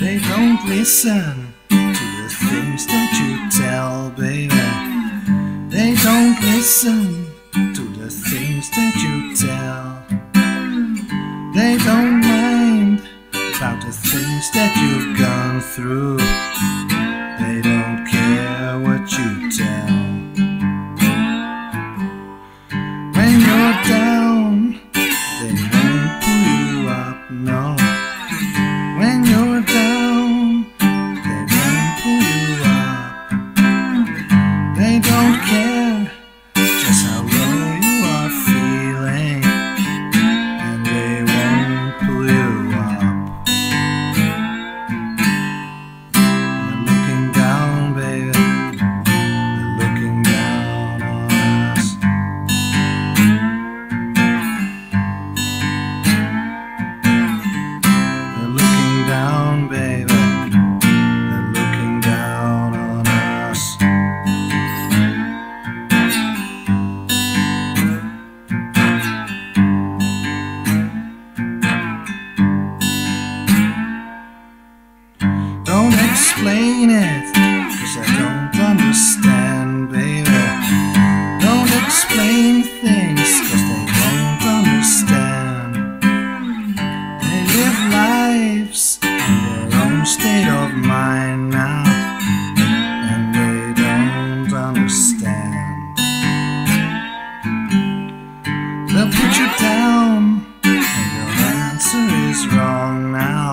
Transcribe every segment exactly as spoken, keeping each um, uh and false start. They don't listen to the things that you tell, baby. They don't listen to the things that you tell. They don't mind about the things that you've gone through. They don't care what you tell. When you're down, they won't pull you up, no. When you're down, they won't pull you up. They don't care just how low you are feeling, and they won't pull you up. They're looking down, baby. They're looking down on us. They're looking down, baby. They're looking down on us. Don't explain it, 'cause I don't understand, baby. Don't explain things, 'cause they don't understand. They live lives in their own state of mind now, and they don't understand. They'll put you down, and your answer is wrong now.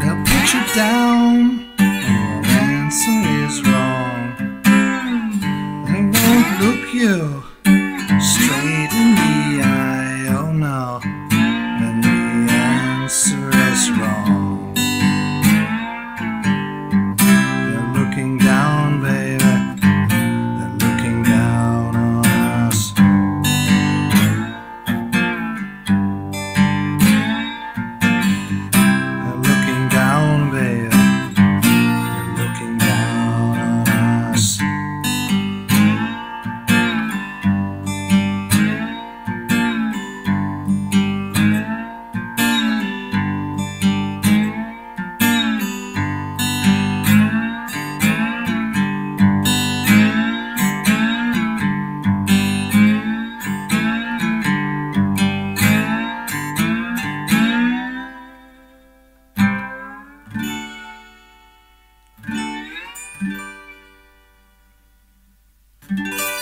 They'll put you down, and your answer is wrong. They won't look you straight in the eye, oh no, and the answer is wrong. They're looking down, baby. They're looking down on us. They're looking down, baby. They're looking down on us. Thank you.